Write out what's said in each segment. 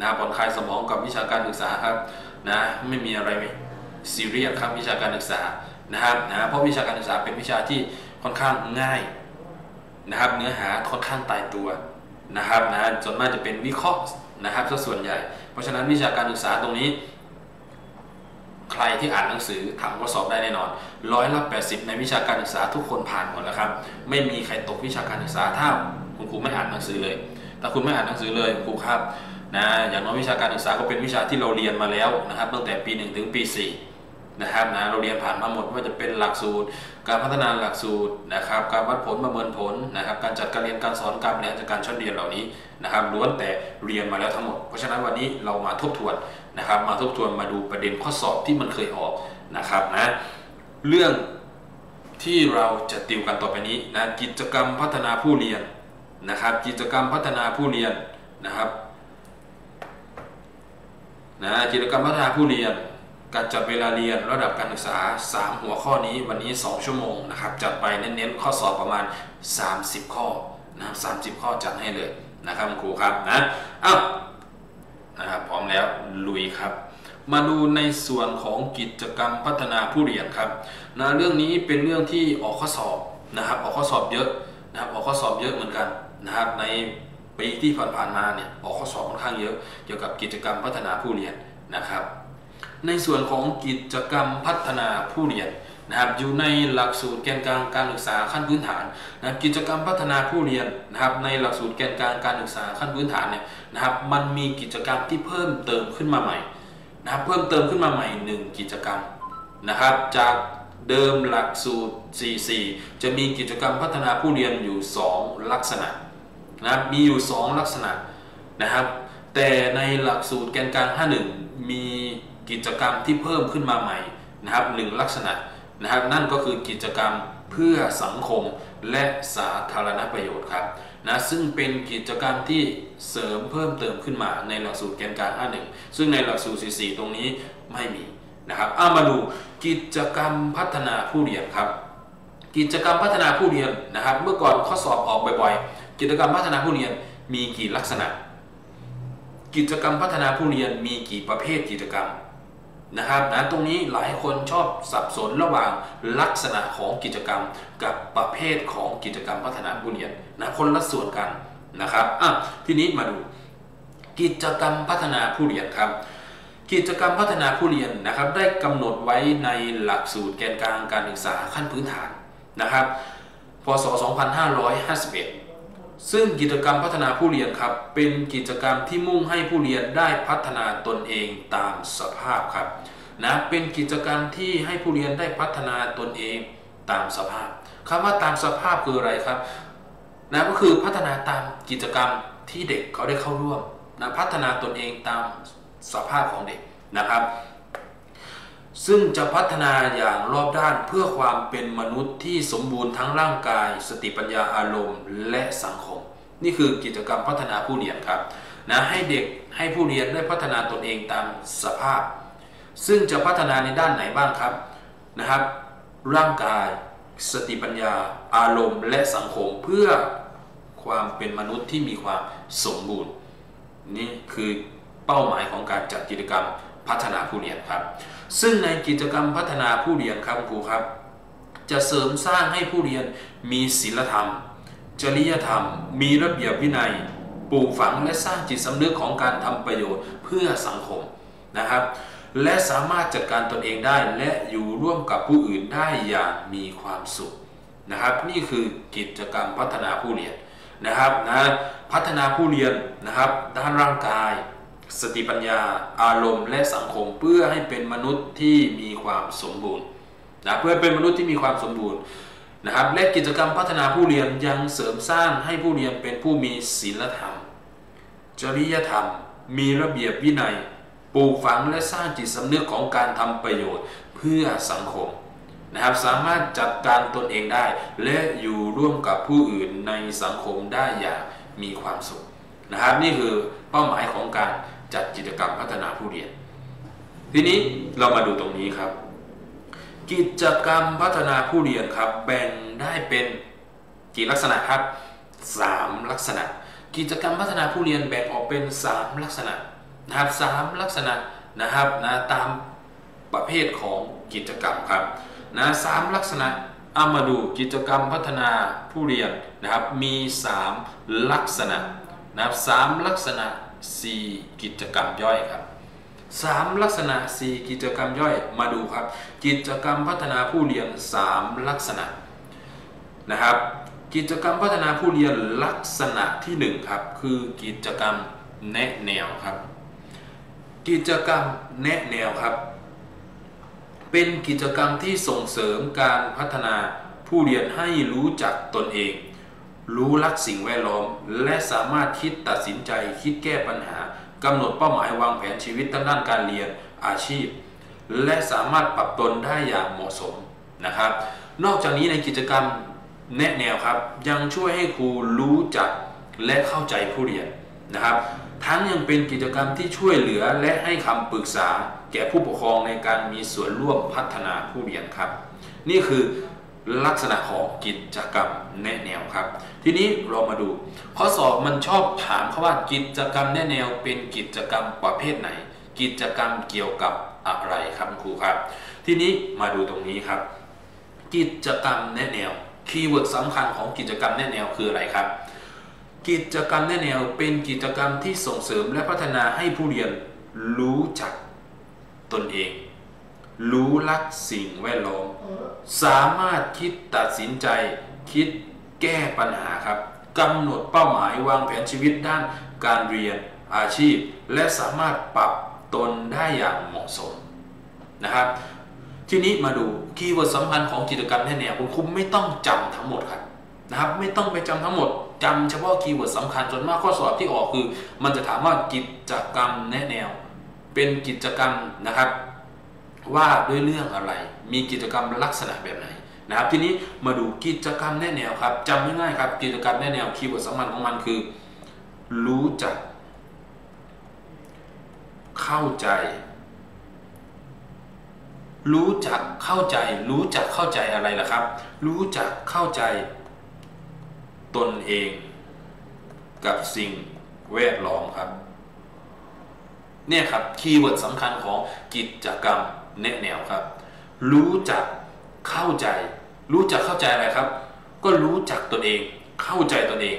นะผ่อนคลายสมองกับวิชาการศึกษาครับนะไม่มีอะไรซีเรียสครับวิชาการศึกษานะครับนะเพราะวิชาการศึกษาเป็นวิชาที่ค่อนข้างง่ายนะครับเนื้อหาค่อนข้างตายตัวนะครับนะส่วนมากจะเป็นวิเคราะห์นะครับส่วนใหญ่เพราะฉะนั้นวิชาการศึกษาตรงนี้ใครที่อ่านหนังสือทำข้อสอบได้แน่นอน180ในวิชาการศึกษาทุกคนผ่านหมดแล้วครับไม่มีใครตกวิชาการศึกษาถ้าคุณครูไม่อ่านหนังสือเลยถ้าคุณไม่อ่านหนังสือเลยครูครับนะอย่างน้อยวิชาการศึกษาก็เป็นวิชาที่เราเรียนมาแล้วนะครับตั้งแต่ปี1ถึงปี4นะครับนะเราเรียนผ่านมาหมดว่าจะเป็นหลักสูตรการพัฒนาหลักสูตรนะครับการวัดผลประเมินผลนะครับการจัดการเรียนการสอนการบริหารจัดการชั้นเรียนเหล่านี้นะครับล้วนแต่เรียนมาแล้วทั้งหมดเพราะฉะนั้นวันนี้เรามาทบทวนนะครับมาทบทวนมาดูประเด็นข้อสอบที่มันเคยออกนะครับนะเรื่องที่เราจะติวกันต่อไปนี้นะกิจกรรมพัฒนาผู้เรียนนะครับกิจกรรมพัฒนาผู้เรียนนะครับนะกิจกรรมพัฒนาผู้เรียนการจัดเวลาเรียนระดับการศึกษา3หัวข้อนี้วันนี้2ชั่วโมงนะครับจัดไปเน้นๆข้อสอบประมาณ30ข้อนะครับ30ข้อจัดให้เลยนะครับครูครับนะอ้าวนะครับพร้อมแล้วลุยครับมาดูในส่วนของกิจกรรมพัฒนาผู้เรียนครับนะเรื่องนี้เป็นเรื่องที่ออกข้อสอบนะครับออกข้อสอบเยอะนะครับออกข้อสอบเยอะเหมือนกันนะครับในปีที่ผ่านๆมาเนี่ยออกข้อสอบค่อนข้างเยอะเกี่ยวกับกิจกรรมพัฒนาผู้เรียนนะครับในส่วนของกิจกรรมพัฒนาผู้เรียนนะครับอยู่ในหลักสูตรแกนกลางการศึกษาขั้นพื้นฐานนะกิจกรรมพัฒนาผู้เรียนนะครับในหลักสูตรแกนกลางการศึกษาขั้นพื้นฐานเนี่ยนะครับมันมีกิจกรรมที่เพิ่มเติมขึ้นมาใหม่นะครับเพิ่มเติมขึ้นมาใหม่1กิจกรรมนะครับจากเดิมหลักสูตร 4-4 จะมีกิจกรรมพัฒนาผู้เรียนอยู่2ลักษณะนะมีอยู่2ลักษณะนะครับแต่ในหลักสูตรแกนกลาง51มีกิจกรรมที่เพิ่มขึ้นมาใหม่นะครับ1ลักษณะนะครับนั่นก็คือกิจกรรมเพื่อสังคมและสาธารณประโยชน์ครับนะซึ่งเป็นกิจกรรมที่เสริมเพิ่มเติมขึ้นมาในหลักสูตรแกนกลาง51ซึ่งในหลักสูตร 4-4 ตรงนี้ไม่มีนะครับเอามาดูกิจกรรมพัฒนาผู้เรียนครับกิจกรรมพัฒนาผู้เรียนนะครับเมื่อก่อนข้อสอบออกบ่อยๆกิจกรรมพัฒนาผู้เรียนมีกี่ลักษณะกิจกรรมพัฒนาผู้เรียนมีกี่ประเภทกิจกรรมนะครับนะตรงนี้หลายคนชอบสับสนระหว่างลักษณะของกิจกรรมกับประเภทของกิจกรรมพัฒนาผู้เรียนนะคนละส่วนกันนะครับทีนี้มาดูกิจกรรมพัฒนาผู้เรียนครับกิจกรรมพัฒนาผู้เรียนนะครับได้กำหนดไว้ในหลักสูตรแกนกลางการศึกษาขั้นพื้นฐานนะครับพ.ศ. 2551ซึ่งกิจกรรมพัฒนาผู้เรียนครับเป็นกิจกรรมที่มุ่งให้ผู้เรียนได้พัฒนาตนเองตามสภาพครับนะเป็นกิจกรรมที่ให้ผู้เรียนได้พัฒนาตนเองตามสภาพคำว่าตามสภาพคืออะไรครับนะก็คือพัฒนาตามกิจกรรมที่เด็กเขาได้เข้าร่วมนะพัฒนาตนเองตามสภาพของเด็กนะครับซึ่งจะพัฒนาอย่างรอบด้านเพื่อความเป็นมนุษย์ที่สมบูรณ์ทั้งร่างกายสติปัญญาอารมณ์และสังคมนี่คือกิจกรรมพัฒนาผู้เรียนครับนะให้เด็กให้ผู้เรียนได้พัฒนาตนเองตามสภาพซึ่งจะพัฒนาในด้านไหนบ้างครับนะครับร่างกายสติปัญญาอารมณ์และสังคมเพื่อความเป็นมนุษย์ที่มีความสมบูรณ์นี่คือเป้าหมายของการจัดกิจกรรมพัฒนาผู้เรียนครับซึ่งในกิจกรรมพัฒนาผู้เรียนครับครูครับจะเสริมสร้างให้ผู้เรียนมีศีลธรรมจริยธรรมมีระเบียบวินัยปลูกฝังและสร้างจิตสำนึกของการทำประโยชน์เพื่อสังคมนะครับและสามารถจัดการตนเองได้และอยู่ร่วมกับผู้อื่นได้อย่างมีความสุขนะครับนี่คือกิจกรรมพัฒนาผู้เรียนนะครับนะพัฒนาผู้เรียนนะครับด้านร่างกายสติปัญญาอารมณ์และสังคมเพื่อให้เป็นมนุษย์ที่มีความสมบูรณ์นะเพื่อเป็นมนุษย์ที่มีความสมบูรณ์นะครับและกิจกรรมพัฒนาผู้เรียนยังเสริมสร้างให้ผู้เรียนเป็นผู้มีศีลธรรมจริยธรรมมีระเบียบวินัยปลูกฝังและสร้างจิตสำนึกของการทำประโยชน์เพื่อสังคมนะครับสามารถจัดการตนเองได้และอยู่ร่วมกับผู้อื่นในสังคมได้อย่างมีความสุขนะครับนี่คือเป้าหมายของการจัดกิจกรรมพัฒนาผู้เรียนทีนี้เรามาดูตรงนี้ครับกิจกรรมพัฒนาผู้เรียนครับแบ่งได้เป็นกี่ลักษณะครับ3ลักษณะกิจกรรมพัฒนาผู้เรียนแบ่งออกเป็น3ลักษณะ นะครับ3ลักษณะนะครับนะตามประเภทของกิจกรรมครับนะ3ลักษณะเอามาดูกิจกรรมพัฒนาผู้เรียนนะครับมี3ลักษณะนะครับ3ลักษณะ4กิจกรรมย่อยครับ3ลักษณะ4กิจกรรมย่อยมาดูครับกิจกรรมพัฒนาผู้เรียน3ลักษณะนะครับกิจกรรมพัฒนาผู้เรียนลักษณะที่1ครับคือกิจกรรมแนะแนวครับกิจกรรมแนะแนวครับเป็นกิจกรรมที่ส่งเสริมการพัฒนาผู้เรียนให้รู้จักตนเองรู้รักสิ่งแวดล้อมและสามารถคิดตัดสินใจคิดแก้ปัญหากำหนดเป้าหมายวางแผนชีวิตทั้งด้านการเรียนอาชีพและสามารถปรับตนได้อย่างเหมาะสมนะครับนอกจากนี้ในกิจกรรมแนะแนวครับยังช่วยให้ครูรู้จักและเข้าใจผู้เรียนนะครับทั้งยังเป็นกิจกรรมที่ช่วยเหลือและให้คำปรึกษาแก่ผู้ปกครองในการมีส่วนร่วมพัฒนาผู้เรียนครับนี่คือลักษณะของกิจกรรมแนะแนวครับทีนี้เรามาดูข้อสอบมันชอบถามเขาว่ากิจกรรมแนะแนวเป็นกิจกรรมประเภทไหนกิจกรรมเกี่ยวกับอะไรครับครูครับทีนี้มาดูตรงนี้ครับกิจกรรมแนะแนวคีย์เวิร์ดสำคัญของกิจกรรมแนะแนวคืออะไรครับกิจกรรมแนะแนวเป็นกิจกรรมที่ส่งเสริมและพัฒนาให้ผู้เรียนรู้จักตนเองรู้รักสิ่งแวดล้อมสามารถคิดตัดสินใจคิดแก้ปัญหาครับกำหนดเป้าหมายวางแผนชีวิตด้านการเรียนอาชีพและสามารถปรับตนได้อย่างเหมาะสมนะครับทีนี้มาดูคีย์เวิร์ดสำคัญของกิจกรรมแนะแนวคุณไม่ต้องจำทั้งหมดครับนะครับไม่ต้องไปจำทั้งหมดจำเฉพาะคีย์เวิร์ดสำคัญส่วนมากข้อสอบที่ออกคือมันจะถามว่ากิจกรรมแนะแนวเป็นกิจกรรมนะครับว่าด้วยเรื่องอะไรมีกิจกรรมลักษณะแบบไหนนะครับทีนี้มาดูกิจกรรมแนะแนวครับจำง่ายๆครับกิจกรรมแนะแนวคีย์เวิร์ดสำคัญของมันคือรู้จักเข้าใจรู้จักเข้าใจรู้จักเข้าใจอะไรล่ะครับรู้จักเข้าใจตนเองกับสิ่งแวดล้อมครับเนี่ยครับคีย์เวิร์ดสำคัญของกิจกรรมแนะแนวครับรู้จักเข้าใจรู้จักเข้าใจอะไรครับก็รู้จักตนเองเข้าใจตนเอง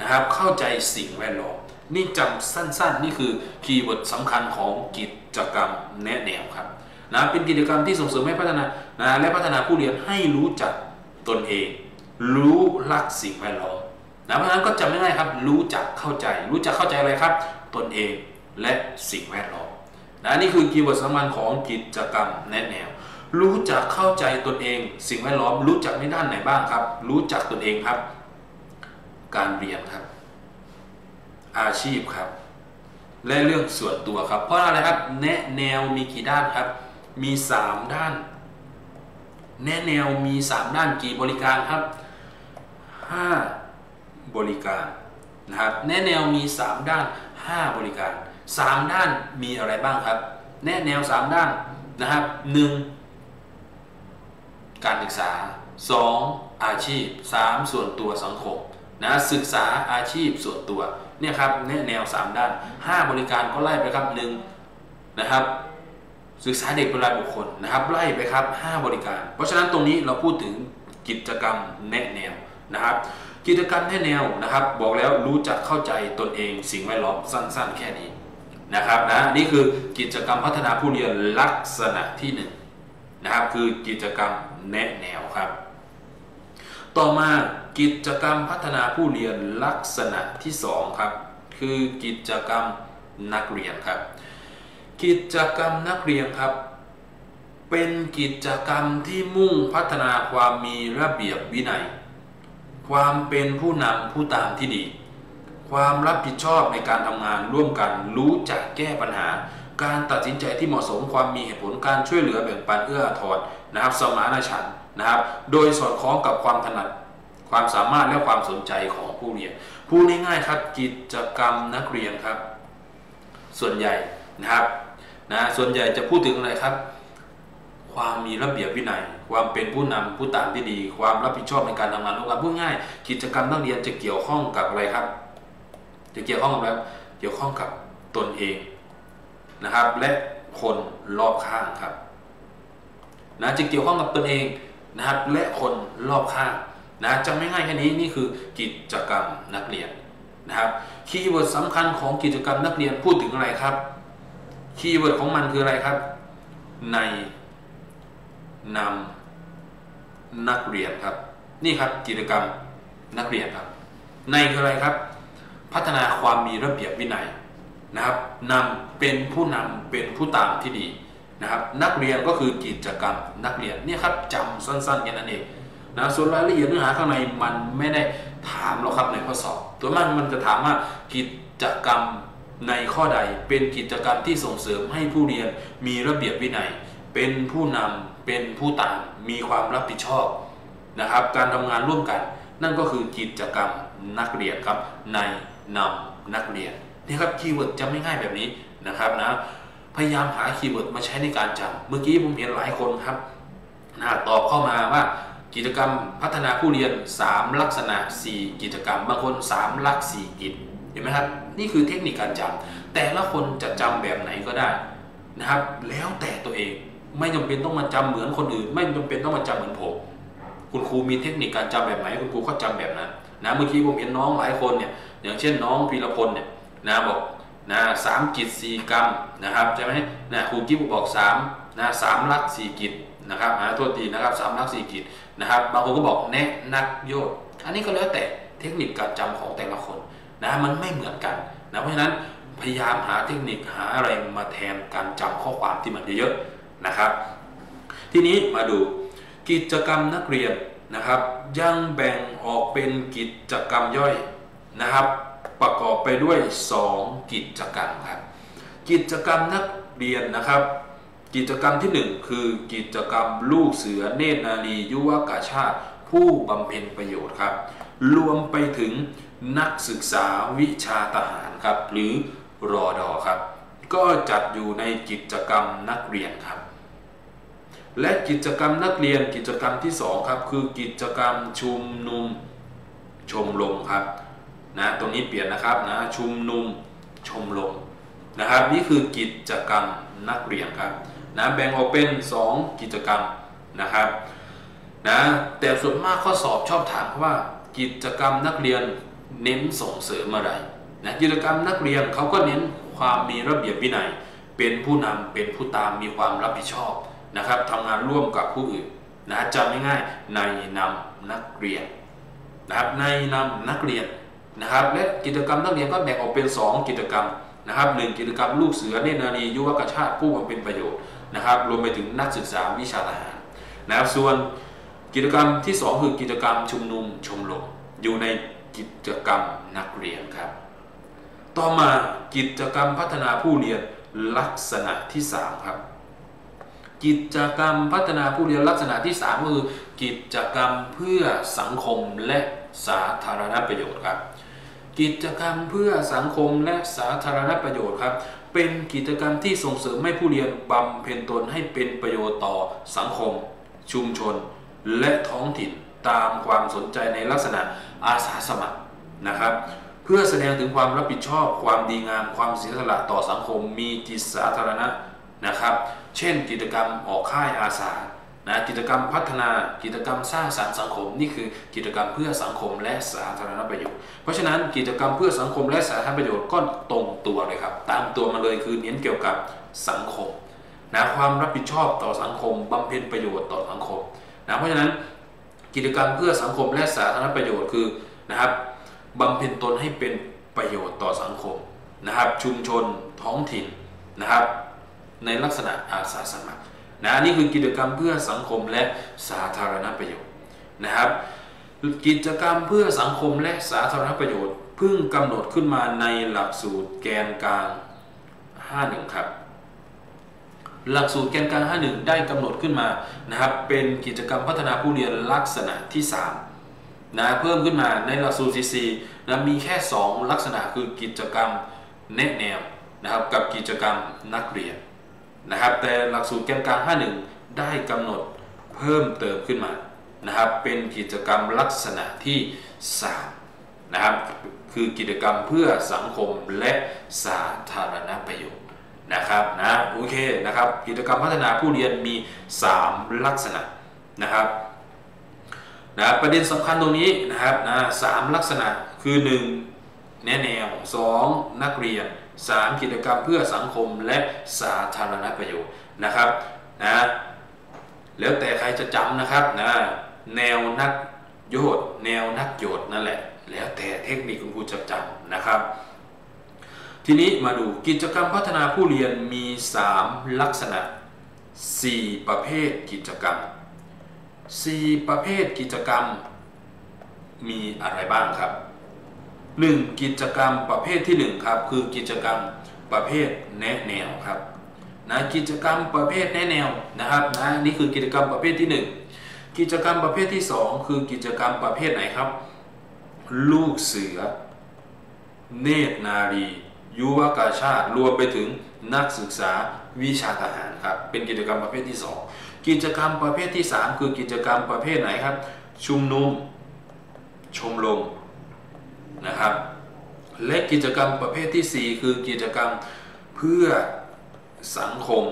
นะครับเข้าใจสิ่งแวดล้อมนี่จำสั้นๆนี่คือคีย์เวิร์ดสำคัญของกิจกรรมแนะแนวครับนะเป็นกิจกรรมที่ส่งเสริมให้พัฒนาและพัฒนาผู้เรียนให้รู้จักตนเองรู้รักสิ่งแวดล้อมนะเพราะฉะนั้นก็จำง่ายๆครับรู้จักเข้าใจรู้จักเข้าใจอะไรครับตนเองและสิ่งแวดล้อมนะนี่คือคีย์เวิร์ดสำคัญของกิจกรรมแนะแนวรู้จักเข้าใจตนเองสิ่งแวดล้อมรู้จักในด้านไหนบ้างครับรู้จักตนเองครับการเรียนครับอาชีพครับและเรื่องส่วนตัวครับเพราะอะไรครับแนะแนวมีกี่ด้านครับมี3ด้านแนะแนวมี3ด้านกี่บริการครับ5บริการนะครับแนะแนวมี3ด้าน5บริการ3ด้านมีอะไรบ้างครับแนะแนว3ด้านนะครับ1การศึกษา2อาชีพ3ส่วนตัวสังคมนะศึกษาอาชีพส่วนตัวเนี่ยครับแนะแนว3ด้าน5บริการก็ไล่ไปครับ1นะครับศึกษาเด็กเป็นรายบุคคลนะครับไล่ไปครับ5บริการเพราะฉะนั้นตรงนี้เราพูดถึงกิจกรรมแนะแนวนะครับกิจกรรมแนะแนวนะครับบอกแล้วรู้จักเข้าใจตนเองสิ่งแวดล้อมสั้นๆแค่นี้นะครับนะนี่คือกิจกรรมพัฒนาผู้เรียนลักษณะที่1นะครับคือกิจกรรมแนะแนวครับต่อมากิจกรรมพัฒนาผู้เรียนลักษณะที่2ครับคือกิจกรรมนักเรียนครับกิจกรรมนักเรียนครับเป็นกิจกรรมที่มุ่งพัฒนาความมีระเบียบวินัยความเป็นผู้นำผู้ตามที่ดีความรับผิดชอบในการทำงานร่วมกันรู้จักแก้ปัญหาการตัดสินใจที่เหมาะสมความมีเหตุผลการช่วยเหลือแบ่งปันเอื้ออาทรนะครับสมานฉันท์นะครับโดยสอดคล้องกับความถนัดความสามารถและความสนใจของผู้เรียนพูดง่ายๆครับกิจกรรมนักเรียนครับส่วนใหญ่นะครับนะส่วนใหญ่จะพูดถึงอะไรครับความมีระเบียบวินัยความเป็นผู้นำผู้ตามที่ดีความรับผิดชอบในการทำงานร่วมกันพูดง่ายกิจกรรมนักเรียนจะเกี่ยวข้องกับอะไรครับจะเกี่ยวข้องกับตนเอง นะครับและคนรอบข้างครับนะจึงเกี่ยวข้องกับตนเองนะครับและคนรอบข้างนะจำไม่ง่ายแค่นี้นี่คือกิจกรรมนักเรียนนะครับคีย์เวิร์ดสำคัญของกิจกรรมนักเรียนพูดถึงอะไรครับคีย์เวิร์ดของมันคืออะไรครับในนำนักเรียนครับนี่ครับกิจกรรมนักเรียนครับในคืออะไรครับพัฒนาความมีระเบียบวินัยนะครับนำเป็นผู้นำเป็นผู้ตามที่ดีนะครับนักเรียนก็คือกิจกรรมนักเรียนเนี่ยครับจำสั้นๆแค่นั้นเองนะส่วนรายละเอียดเนื้อหาข้างในมันไม่ได้ถามหรอกครับในข้อสอบตัวมันจะถามว่ากิจกรรมในข้อใดเป็นกิจกรรมที่ส่งเสริมให้ผู้เรียนมีระเบียบวินัยเป็นผู้นำเป็นผู้ตามมีความรับผิดชอบนะครับการทำงานร่วมกันนั่นก็คือกิจกรรมนักเรียนครับในนำนักเรียนนี่ครับคีย์เวิร์ดจำไม่ง่ายแบบนี้นะครับนะพยายามหาคีย์เวิร์ดมาใช้ในการจำเมื่อกี้ผมเห็นหลายคนครับตอบเข้ามาว่ากิจกรรมพัฒนาผู้เรียน3ลักษณะ4กิจกรรมบางคน3ลัก4กิจเห็นไหมครับนี่คือเทคนิคการจำแต่ละคนจะจำแบบไหนก็ได้นะครับแล้วแต่ตัวเองไม่จำเป็นต้องมาจำเหมือนคนอื่นไม่จำเป็นต้องมาจำเหมือนผมคุณครูมีเทคนิคการจำแบบไหนคุณครูก็จำแบบนั้นนะเมื่อกี้ผมเห็นน้องหลายคนเนี่ยอย่างเช่นน้องพีรพลเนี่ยนะบอกนะ3 กิจ 4 กรรมนะครับใช่ไหมนะครูกิ๊บบอก3นะ3 ลัก 4 กิจนะครับนะโทษทีนะครับ3 ลัก 4 กิจนะครับบางคนก็บอกแนะนักโยธอันนี้ก็แล้วแต่เทคนิคการจำของแต่ละคนนะมันไม่เหมือนกันนะเพราะฉะนั้นพยายามหาเทคนิคหาอะไรมาแทนการจำข้อความที่มันเยอะๆนะครับทีนี้มาดูกิจกรรมนักเรียนนะครับยังแบ่งออกเป็นกิจกรรมย่อยนะครับประกอบไปด้วย2กิจกรรมครับกิจกรรมนักเรียนนะครับกิจกรรมที่1คือกิจกรรมลูกเสือเนตรนารียุวกาชาติผู้บำเพ็ญประโยชน์ครับรวมไปถึงนักศึกษาวิชาทหารครับหรือรอดอครับก็จัดอยู่ในกิจกรรมนักเรียนครับและกิจกรรมนักเรียนกิจกรรมที่2ครับคือกิจกรรมชุมนุมชมรมครับนะตรงนี้เปลี่ยนนะครับนะชุมนุมชมรมนะครับนี่คือกิจกรรมนักเรียนครับนะแบ่งออกเป็น2กิจกรรมนะครับนะแต่ส่วนมากข้อสอบชอบถามว่ากิจกรรมนักเรียนเน้นส่งเสริมอะไรนะกิจกรรมนักเรียนเขาก็เน้นความมีระเบียบวินัยเป็นผู้นำเป็นผู้ตามมีความรับผิดชอบนะครับทำงานร่วมกับผู้อื่นนะจำง่ายๆในนำนักเรียนนะครับในนำนักเรียนนะครับและกิจกรรมนักเรียนก็แบ่งออกเป็น2กิจกรรมนะครับ1กิจกรรมลูกเสือเนตรนารียุวกาชาติผู้บำเพ็ญประโยชน์นะครับรวมไปถึงนักศึกษาวิชาทหารนะครับส่วนกิจกรรมที่2คือกิจกรรมชุมนุมชมรมอยู่ในกิจกรรมนักเรียนครับต่อมากิจกรรมพัฒนาผู้เรียนลักษณะที่3ครับกิจกรรมพัฒนาผู้เรียนลักษณะที่3คือกิจกรรมเพื่อสังคมและสาธารณประโยชน์ครับกิจกรรมเพื่อสังคมและสาธารณประโยชน์ครับเป็นกิจกรรมที่ส่งเสริมให้ผู้เรียนบำเพ็ญตนให้เป็นประโยชน์ต่อสังคมชุมชนและท้องถิ่นตามความสนใจในลักษณะอาสาสมัครนะครับเพื่อแสดงถึงความรับผิดชอบความดีงามความเสียสละต่อสังคมมีจิตสาธารณะนะครับเช่นกิจกรรมออกค่ายอาสานะกิจกรรมพัฒนากิจกรรมสร้างสรรค์สังคมนี่คือกิจกรรมเพื่อสังคมและสาธารณประโยชน์เพราะฉะนั้นกิจกรรมเพื่อสังคมและสาธารณประโยชน์ก็ตรงตัวเลยครับตามตัวมาเลยคือเน้นเกี่ยวกับสังคมนะความรับผิดชอบต่อสังคมบำเพ็ญประโยชน์ต่อสังคมนะเพราะฉะนั้นกิจกรรมเพื่อสังคมและสาธารณประโยชน์คือนะครับบำเพ็ญตนให้เป็นประโยชน์ต่อสังคมนะครับชุมชนท้องถิ่นนะครับในลักษณะอาสาสมัครนะนี่คือกิจกรรมเพื่อสังคมและสาธารณประโยชน์นะครับกิจกรรมเพื่อสังคมและสาธารณประโยชน์เพิ่งกำหนดขึ้นมาในหลักสูตรแกนกลาง51ครับหลักสูตรแกนกลาง51ได้กำหนดขึ้นมานะครับเป็นกิจกรรมพัฒนาผู้เรียนลักษณะที่3นะเพิ่มขึ้นมาในหลักสูตร44นะมีแค่2ลักษณะคือกิจกรรมแนะแนวนะครับกับกิจกรรมนักเรียนนะครับแต่หลักสูตรแกนกลาง51ได้กำหนดเพิ่มเติมขึ้นมานะครับเป็นกิจกรรมลักษณะที่3นะครับคือกิจกรรมเพื่อสังคมและสาธารณประโยชน์ นะครับนะโอเคนะครับกิจกรรมพัฒนาผู้เรียนมี3ลักษณะนะครับนะประเด็นสำคัญตรงนี้นะครับนะ3ลักษณะคือ1แนว2นักเรียน3กิจกรรมเพื่อสังคมและสาธารณประโยชน์นะครับนะแล้วแต่ใครจะจำนะครับนะแนวนักโยธแนวนักโยธนั่นแหละแล้วแต่เทคนิคคุณครูจะจำนะครับทีนี้มาดูกิจกรรมพัฒนาผู้เรียนมี3ลักษณะ4ประเภทกิจกรรม4ประเภทกิจกรรมมีอะไรบ้างครับ1กิจกรรมประเภทที่1ครับคือกิจกรรมประเภทแนะแนวครับนะกิจกรรมประเภทแนะแนวนะครับนะนี่คือกิจกรรมประเภทที่1กิจกรรมประเภทที่2คือกิจกรรมประเภทไหนครับลูกเสือเนตรนารียุวกาชาติรวมไปถึงนักศึกษาวิชาทหารครับเป็นกิจกรรมประเภทที่2กิจกรรมประเภทที่3คือกิจกรรมประเภทไหนครับชุมนุมชมรมนะครับและกิจกรรมประเภทที่4คือกิจกรรมเพื่อสังคม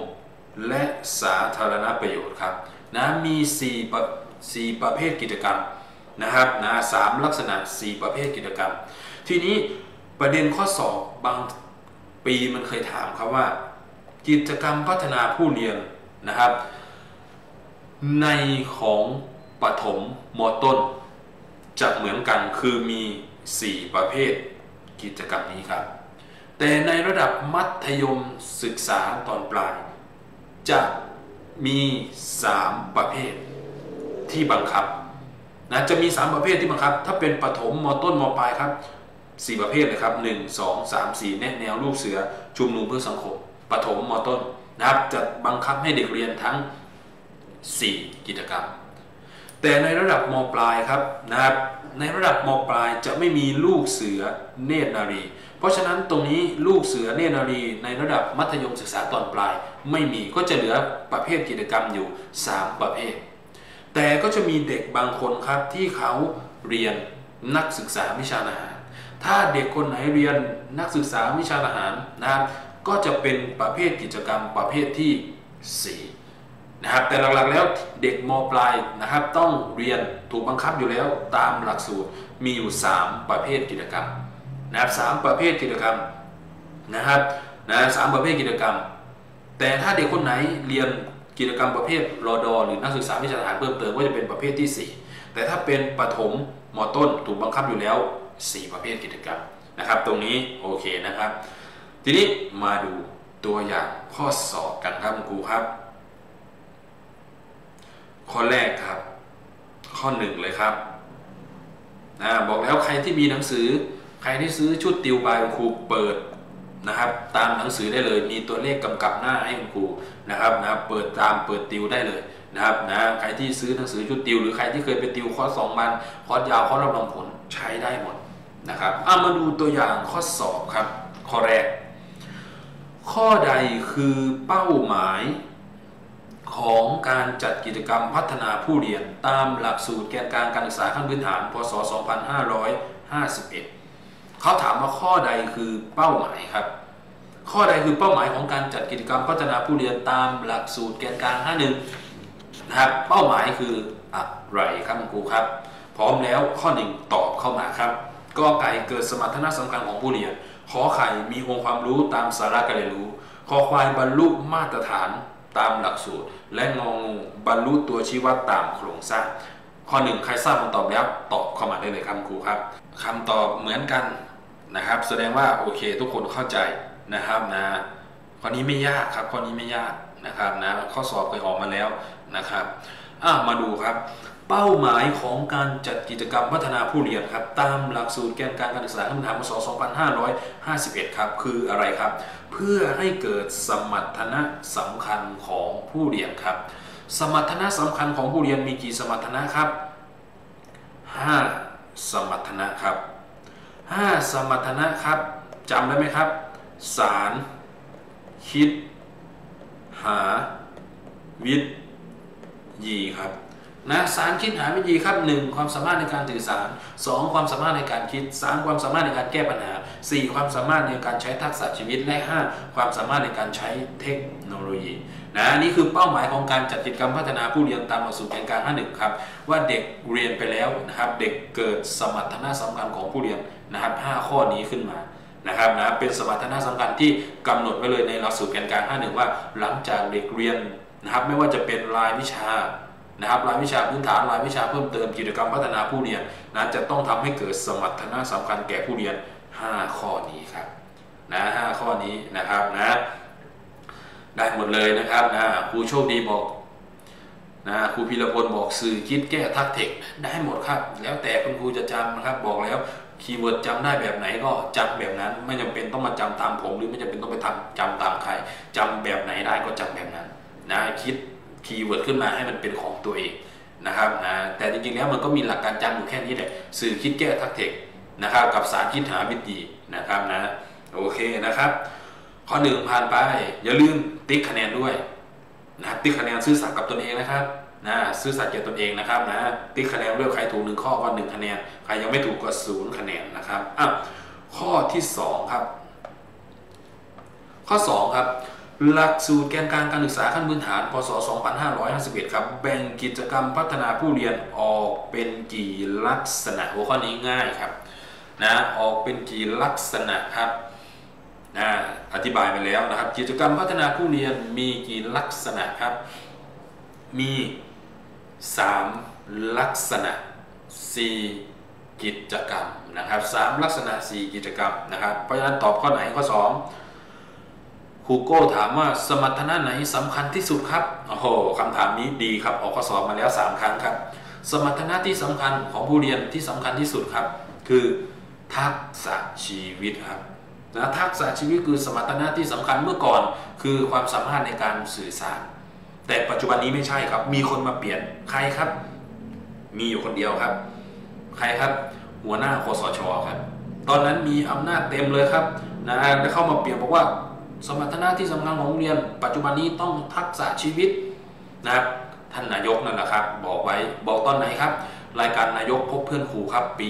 และสาธารณประโยชน์ครับนะมี4ประเภทกิจกรรมนะครับนะ3ลักษณะ4ประเภทกิจกรรมทีนี้ประเด็นข้อสอบบางปีมันเคยถามครับว่ากิจกรรมพัฒนาผู้เรียนนะครับในของประถมม.ต้นจะเหมือนกันคือมี4ประเภทกิจกรรมนี้ครับแต่ในระดับมัธยมศึกษาตอนปลายจะมี3ประเภทที่บังคับนะจะมี3ประเภทที่บังคับถ้าเป็นประถมม.ต้นม.ปลายครับ4ประเภทเลยครับ1 2 3 4แนวลูกเสือชุมนุมเพื่อสังคมปฐมม.ต้นนะครับจะบังคับให้เด็กเรียนทั้ง4กิจกรรมแต่ในระดับม.ปลายครับนะครับในระดับม.ปลายจะไม่มีลูกเสือเนตรนารีเพราะฉะนั้นตรงนี้ลูกเสือเนตรนารีในระดับมัธยมศึกษาตอนปลายไม่มีก็จะเหลือประเภทกิจกรรมอยู่3ประเภทแต่ก็จะมีเด็กบางคนครับที่เขาเรียนนักศึกษาวิชาทหารถ้าเด็กคนไหนเรียนนักศึกษาวิชาทหารนะครับก็จะเป็นประเภทกิจกรรมประเภทที่4นะครับแต่หลักๆแล้วเด็กม.ปลายนะครับต้องเรียนถูกบังคับอยู่แล้วตามหลักสูตรมีอยู่3ประเภทกิจกรรมนะครับ3ประเภทกิจกรรมนะครับนะ3ประเภทกิจกรรมแต่ถ้าเด็กคนไหนเรียนกิจกรรมประเภทรด.หรือนักศึกษาวิชาทหารเพิ่มเติมก็จะเป็นประเภทที่4แต่ถ้าเป็นประถมม.ต้นถูกบังคับอยู่แล้ว4ประเภทกิจกรรมนะครับตรงนี้โอเคนะครับทีนี้มาดูตัวอย่างข้อสอบกันครับครูครับข้อแรกครับข้อ1เลยครับนะบอกแล้วใครที่มีหนังสือใครที่ซื้อชุดติวบายครูเปิดนะครับตามหนังสือได้เลยมีตัวเลขกำกับหน้าให้ครูนะครับนะเปิดตามเปิดติวได้เลยนะครับนะใครที่ซื้อหนังสือชุดติวหรือใครที่เคยไปติวคอร์ส2 วันคอร์สยาวคอร์สรับรองผลใช้ได้หมดนะครับเอามาดูตัวอย่างข้อสอบครับข้อแรกข้อใดคือเป้าหมายของการจัดกิจกรรมพัฒนาผู้เรียนตามหลักสูตรแกนกลางการศึกษาขั้นพื้นฐานพ.ศ. 2551เขาถามว่าข้อใดคือเป้าหมายครับข้อใดคือเป้าหมายของการจัดกิจกรรมพัฒนาผู้เรียนตามหลักสูตรแกนกลาง51นะครับเป้าหมายคืออะไรครับครูครับพร้อมแล้วข้อ1ตอบเข้ามาครับก.ไก่เกิดสมรรถนะสำคัญของผู้เรียนขอไข่มีองค์ความรู้ตามสาระการเรียนรู้คอควายบรรลุมาตรฐานตามหลักสูตรและงองูบรรลุตัวชี้วัดตามโครงสร้างข้อ1ใครทราบคำตอบแล้วตอบเข้ามาได้เลยครับครูครับคำตอบเหมือนกันนะครับแสดงว่าโอเคทุกคนเข้าใจนะครับนะข้อนี้ไม่ยากครับข้อนี้ไม่ยากนะครับนะข้อสอบเคยออกมาแล้วนะครับมาดูครับเป้าหมายของการจัดกิจกรรมพัฒนาผู้เรียนครับตามหลักสูตรแกนกลางการศึกษาขั้นพื้นฐานพ.ศ. 2551ครับคืออะไรครับเพื่อให้เกิดสมรรถนะสำคัญของผู้เรียนครับสมรรถนะสำคัญของผู้เรียนมีกี่สมรรถนะครับ5สมรรถนะครับ5สมรรถนะครับจำได้ไหมครับสารคิดหาวิทยีครับนะสารคิดหาวิธีครับ1ความสามารถในการสื่อสาร2ความสามารถในการคิด3ความสามารถในการแก้ปัญหา 4ความสามารถในการใช้ทักษะชีวิตและ5ความสามารถในการใช้เทคโนโลยีนะนี่คือเป้าหมายของการจัดกิจกรรมพัฒนาผู้เรียนตามหลักสูตรแผนการ51ครับว่าเด็กเรียนไปแล้วนะครับเด็กเกิดสมรรถนะสำคัญของผู้เรียนนะครับ5ข้อนี้ขึ้นมานะครับนะเป็นสมรรถนะสำคัญที่กำหนดไว้เลยในหลักสูตรแผนการ51ว่าหลังจากเด็กเรียนนะครับไม่ว่าจะเป็นรายวิชานะครับรายวิชาพื้นฐานรายวิชาเพิ่มเติมกิจกรรมพัฒนาผู้เรียนนะจะต้องทำให้เกิดสมรรถนะสำคัญแก่ผู้เรียน5ข้อนี้ครับนะ5ข้อนี้นะครับนะได้หมดเลยนะครับนะครูโชคดีบอกนะครูพีรพลบอกสื่อคิดแก้ทักเทคได้หมดครับแล้วแต่คุณครูจะจำนะครับบอกแล้วคีย์เวิร์ดจำได้แบบไหนก็จำแบบนั้นไม่จำเป็นต้องมาจำตามผมหรือไม่จำเป็นต้องไปจำตามใครจำแบบไหนได้ก็จำแบบนั้นนะคิดคีย์เวิร์ดขึ้นมาให้มันเป็นของตัวเองนะครับนะแต่จริงๆแล้วมันก็มีหลักการจำอยู่แค่นี้แหละสื่อคิดแก้ทักเทคนะครับกับสารคิดหาวิธีนะครับนะโอเคนะครับข้อหนึ่งผ่านไปอย่าลืมติ๊กคะแนนด้วยนะติ๊กคะแนนซื่อสัตย์กับตนเองนะครับนะซื่อสัตย์แก่ตนเองนะครับนะติ๊กคะแนนด้วยใครถูก1ข้อก็1คะแนนใครยังไม่ถูกก็0คะแนนนะครับอ่ะข้อที่2ครับข้อ2ครับหลักสูตรแกนกลางการศึกษาขั้นพื้นฐานพศ2551ครับแบ่งกิจกรรมพัฒนาผู้เรียนออกเป็นกี่ลักษณะหัวข้อนี้ง่ายครับนะออกเป็นกี่ลักษณะครับอธิบายไปแล้วนะครับกิจกรรมพัฒนาผู้เรียนมีกี่ลักษณะครับมี3ลักษณะ4กิจกรรมนะครับ3ลักษณะ4กิจกรรมนะครับเพราะฉะนั้นตอบข้อไหนข้อ2ครูโก้ถามว่าสมรรถนะไหนสำคัญที่สุดครับโอ้โหคำถามนี้ดีครับออกข้อสอบมาแล้ว3ครั้งครับสมรรถนะที่สำคัญของผู้เรียนที่สำคัญที่สุดครับคือทักษะชีวิตครับนะทักษะชีวิตคือสมรรถนะที่สำคัญเมื่อก่อนคือความสามารถในการสื่อสารแต่ปัจจุบันนี้ไม่ใช่ครับมีคนมาเปลี่ยนใครครับมีอยู่คนเดียวครับใครครับหัวหน้าคสช.ครับตอนนั้นมีอำนาจเต็มเลยครับนะได้เข้ามาเปลี่ยนบอกว่าสมรรถนะที่สำคัญของโรงเรียนปัจจุบันนี้ต้องทักษะชีวิตนะครับท่านนายกนั่นแหละครับบอกไว้บอกตอนไหนครับรายการนายกพบเพื่อนครูครับปี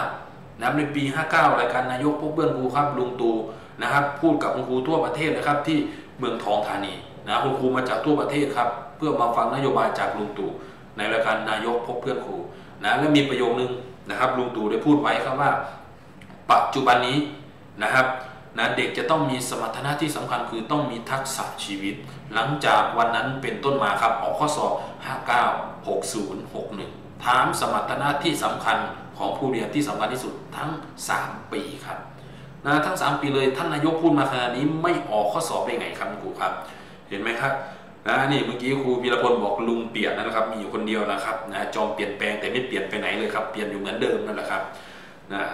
59นะในปี59รายการนายกพบเพื่อนครูครับลุงตู่นะครับพูดกับคุณครูทั่วประเทศนะครับที่เมืองทองธานีนะคุณครูมาจากทั่วประเทศครับเพื่อมาฟังนโยบายจากลุงตู่ในรายการนายกพบเพื่อนครูนะและมีประโยคนึงนะครับลุงตู่ได้พูดไว้ครับว่าปัจจุบันนี้นะครับนะเด็กจะต้องมีสมรรถนะที่สำคัญคือต้องมีทักษะชีวิตหลังจากวันนั้นเป็นต้นมาครับออกข้อสอบ59 60 61ถามสมรรถนะที่สำคัญของผู้เรียนที่สำคัญที่สุดทั้ง3ปีครับนะทั้ง3ปีเลยท่านนายกพูดมาขนาดนี้ไม่ออกข้อสอบได้ไงครับครูครับเห็นไหมครับนะนี่เมื่อกี้ครูพีรพลบอกลุงเปลี่ยนนะครับมีอยู่คนเดียวนะครับนะจอมเปลี่ยนแปลงแต่ไม่เปลี่ยนไปไหนเลยครับเปลี่ยนอยู่เหมือนเดิมนั่นแหละครับนะ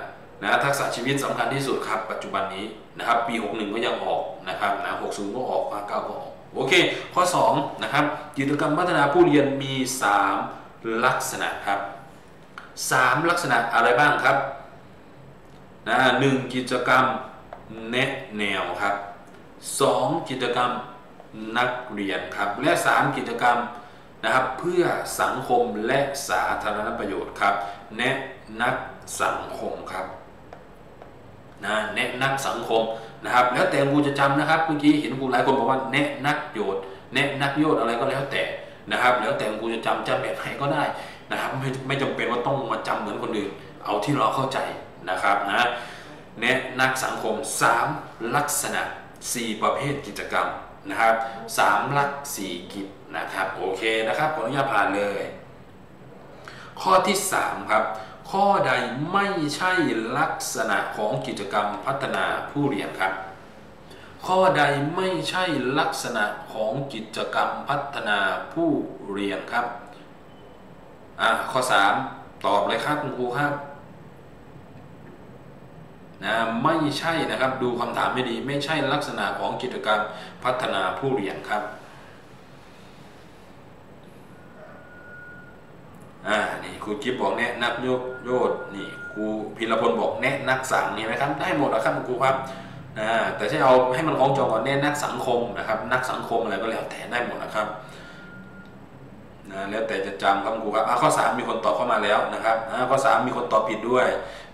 ทักษะชีวิตสำคัญที่สุดครับปัจจุบันนี้นะครับปี61ก็ยังออกนะครับนะ60ก็ออก59ก็ออกโอเคข้อ2นะครับกิจกรรมพัฒนาผู้เรียนมี3ลักษณะครับ3ลักษณะอะไรบ้างครับนะ1กิจกรรมแนะแนวครับ2กิจกรรมนักเรียนครับและ3กิจกรรมนะครับเพื่อสังคมและสาธารณประโยชน์ครับแนะนักสังคมครับนะแนะนักสังคมนะครับแล้วแต่ครูจะจำนะครับเมื่อกี้เห็นครูหลายคนบอกว่าแนะนักโยชน์แนะนักโยชน์อะไรก็แล้วแต่นะครับแล้วแต่ครูจะจำแบบไหนก็ได้นะครับไม่จำเป็นว่าต้องมาจำเหมือนคนอื่นเอาที่เราเข้าใจนะครับนะแนะนักสังคม3ลักษณะ4ประเภทกิจกรรมนะครับ3หลัก4กิจนะครับโอเคนะครับขออนุญาตผ่านเลยข้อที่3ครับข้อใดไม่ใช่ลักษณะของกิจกรรมพัฒนาผู้เรียนครับข้อใดไม่ใช่ลักษณะของกิจกรรมพัฒนาผู้เรียนครับข้อ3ตอบเลยครับคุณครูครับนะไม่ใช่นะครับดูคำถามไม่ดีไม่ใช่ลักษณะของกิจกรรมพัฒนาผู้เรียนครับนี่ครูกิ๊บบอกแนะนักโยดนี่ครูพีรพลบอกแนะนักสั่งนี่ไหมครับได้หมดแล้วครับคุณครูครับแต่ใช่เอาให้มันคล้องจองก่อนแนะนักสังคมนะครับนักสังคมอะไรก็แล้วแต่ได้หมดนะครับแล้วแต่จะจำครับครูครับข้อ3มีคนตอบเข้ามาแล้วนะครับข้อ3มีคนตอบผิดด้วย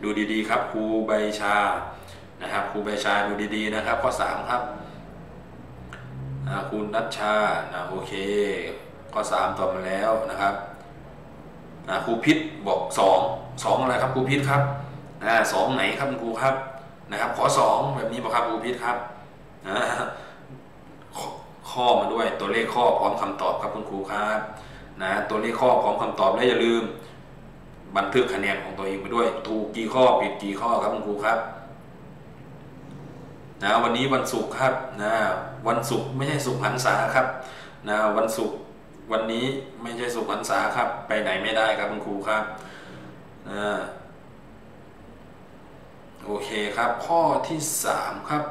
ดูดีๆครับครูใบชา นะครับครูใบชาดูดีๆนะครับข้อ3ครับคุณนัชชาโอเคข้อ3ตอบมาแล้วนะครับครูพิษบอก2อะไรครับครูพิษครับ2ไหนครับครูครับนะครับขอ2แบบนี้บอกครับครูพิษครับข้อมาด้วยตัวเลขข้อพร้อมคำตอบครับคุณครูครับนะตัวเลขข้อพร้อมคำตอบและอย่าลืมบันทึกคะแนนของตัวเองไปด้วยถูกกี่ข้อผิดกี่ข้อครับคุณครูครับนะวันนี้วันศุกร์ครับนะวันศุกร์ไม่ใช่ศุกร์หันษาครับนะวันศุกร์วันนี้ไม่ใช่ศุกร์หันษาครับไปไหนไม่ได้ครับคุณครูครับโอเคครับข้อที่3ครับ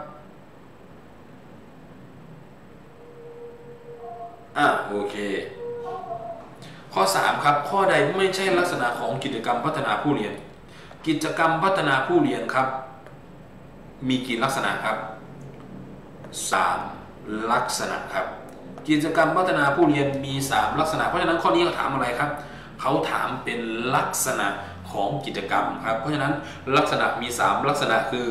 โอเคข้อ3ครับข้อใดไม่ใช่ลักษณะของกิจกรรมพัฒนาผู้เรียนกิจกรรมพัฒนาผู้เรียนครับมีกี่ลักษณะครับ3ลักษณะครับกิจกรรมพัฒนาผู้เรียนมี3ลักษณะเพราะฉะนั้นข้อนี้เขาถามอะไรครับเขาถามเป็นลักษณะของกิจกรรมครับเพราะฉะนั้นลักษณะมี3ลักษณะคือ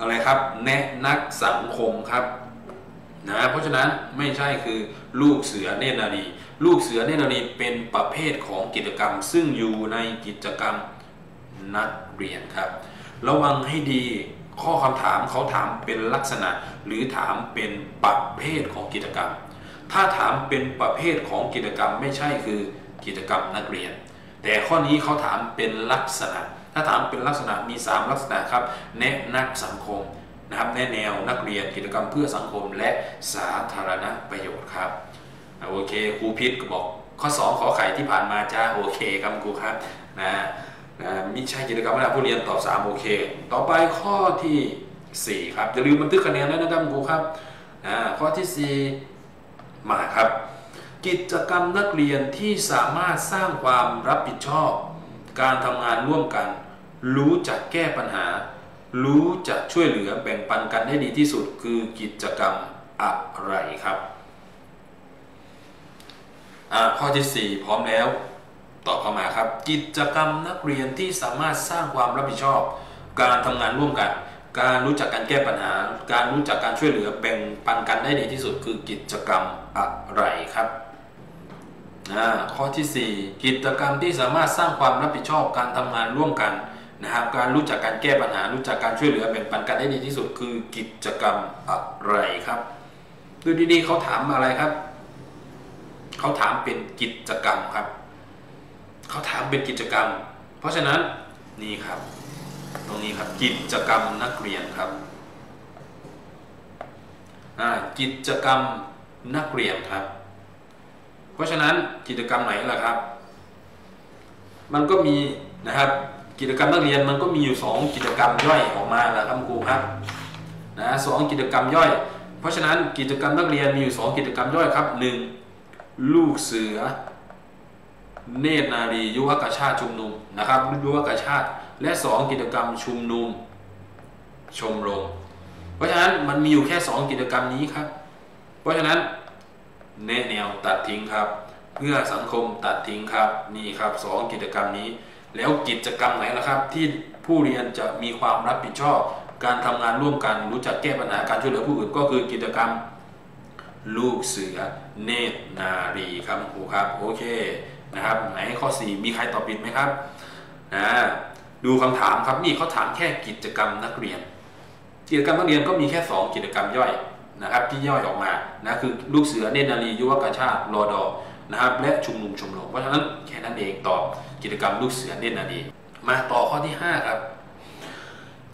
อะไรครับแนะนักสังคมครับนะเพราะฉะนั้นไม่ใช่คือลูกเสือเนตรนารีลูกเสือเนตรนารีเป็นประเภทของกิจกรรมซึ่งอยู่ในกิจกรรมนักเรียนครับระวังให้ดีข้อคำถามเขาถามเป็นลักษณะหรือถามเป็นประเภทของกิจกรรมถ้าถามเป็นประเภทของกิจกรรมไม่ใช่คือกิจกรรมนักเรียนแต่ข้อนี้เขาถามเป็นลักษณะถ้าถามเป็นลักษณะมี3ลักษณะครับแนะนักสังคมนะครับแนวนักเรียนกิจกรรมเพื่อสังคมและสาธารณประโยชน์ครับโอเคครูพิษก็บอกข้อ2ขอไข่ที่ผ่านมาจ้าโอเคครับครูครับนะมิใช่กิจกรรมพัฒนาผู้เรียนตอบ3โอเคต่อไปข้อที่4ครับอย่าลืมบันทึกคะแนนด้วยนะครับครูครับข้อที่4มาครับกิจกรรมนักเรียนที่สามารถสร้างความรับผิดชอบการทำงานร่วมกันรู้จักแก้ปัญหารู้จักช่วยเหลือแบ่งปันกันให้ดีที่สุดคือกิจกรรมอะไรครับข้อที่4พร้อมแล้วตอบเข้ามาครับกิจกรรมนักเรียนที่สามารถสร้างความรับผิดชอบการทำงานร่วมกันการรู้จักการแก้ปัญหาการรู้จักการช่วยเหลือแบ่งปันกันได้ดีที่สุดคือกิจกรรมอะไรครับข้อที่4กิจกรรมที่สามารถสร้างความรับผิดชอบการทำงานร่วมกันนะครับการรู้จักการแก้ปัญหารู้จักการช่วยเหลือแบ่งปันกันได้ดีที่สุดคือกิจกรรมอะไรครับดูดีๆเขาถามอะไรครับเขาถามเป็นกิจกรรมครับเขาถามเป็นกิจกรรมเพราะฉะนั้นนี่ครับตรงนี้ครับกิจกรรมนักเรียนครับกิจกรรมนักเรียนครับเพราะฉะนั้นกิจกรรมไหนล่ะครับมันก็มีนะครับกิจกรรมนักเรียนมันก็มีอยู่2กิจกรรมย่อยออกมาแล้วครับครูครับนะ2กิจกรรมย่อยเพราะฉะนั้นกิจกรรมนักเรียนมีอยู่2กิจกรรมย่อยครับ1ลูกเสือเนตรนารียุวกชาติชุมนุมนะครับยุวกชาติและ2กิจกรรมชุมนุมชมรมเพราะฉะนั้นมันมีอยู่แค่2กิจกรรมนี้ครับเพราะฉะนั้นแนวตัดทิ้งครับเพื่อสังคมตัดทิ้งครับนี่ครับ2กิจกรรมนี้แล้วกิจกรรมไหนล่ะครับที่ผู้เรียนจะมีความรับผิดชอบการทำงานร่วมกันรู้จักแก้ปัญหาการช่วยเหลือผู้อื่นก็คือกิจกรรมลูกเสือเนตรนารีครับครูครับโอเคนะครับไหนข้อ4มีใครตอบผิดไหมครับดูคำถามครับนี่เขาถามแค่กิจกรรมนักเรียนกิจกรรมนักเรียนก็มีแค่2กิจกรรมย่อยนะครับที่ย่อยออกมานะคือลูกเสือเนตรนารียุวกชาติรด.นะครับและชุมนุมชมรมเพราะฉะนั้นแค่นั้นเองตอบกิจกรรมลูกเสือเนตรนารีมาต่อข้อที่5ครับ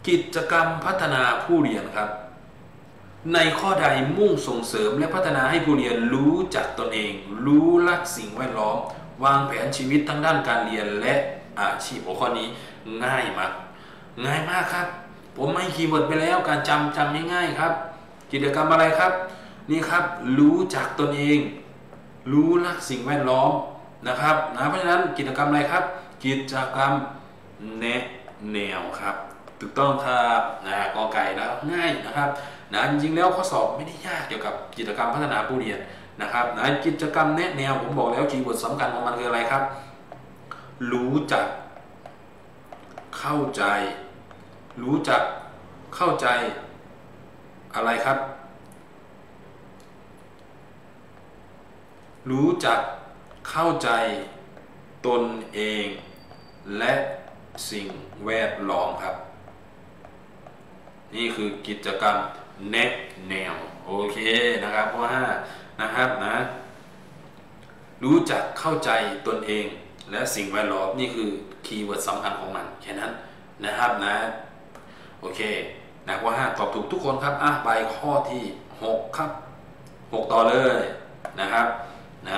กิจกรรมพัฒนาผู้เรียนครับในข้อใดมุ่งส่งเสริมและพัฒนาให้ผู้เรียนรู้จักตนเองรู้รักสิ่งแวดล้อมวางแผนชีวิตทั้งด้านการเรียนและอาชีพหัวข้อนี้ง่ายมากครับผมให้คีย์เวิร์ดไปแล้วการจำง่ายๆครับกิจกรรมอะไรครับนี่ครับรู้จักตนเองรู้รักสิ่งแวดล้อมนะครับนะเพราะฉะนั้นกิจกรรมอะไรครับกิจกรรมแนวครับถูกต้องครับกอไก่แล้วง่ายนะครับนะจริงๆแล้วข้อสอบไม่ได้ยากเกี่ยวกับกิจกรรมพัฒนาผู้เรียนนะครับนะกิจกรรมแนวผมบอกแล้วคีย์เวิร์ดสำคัญของมันคืออะไรครับรู้จักเข้าใจรู้จัก เข้าใจอะไรครับรู้จักเข้าใจตนเองและสิ่งแวดล้อมครับนี่คือกิจกรรมแนะแนวโอเคนะครับข้อ5นะครับนะรู้จักเข้าใจตนเองและสิ่งแวดล้อมนี่คือคีย์เวิร์ดสำคัญของมันแค่นั้นนะครับนะโอเคนะข้อ5ตอบถูกทุกคนครับอ่ะไปข้อที่6ครับ6ต่อเลยนะครับนะ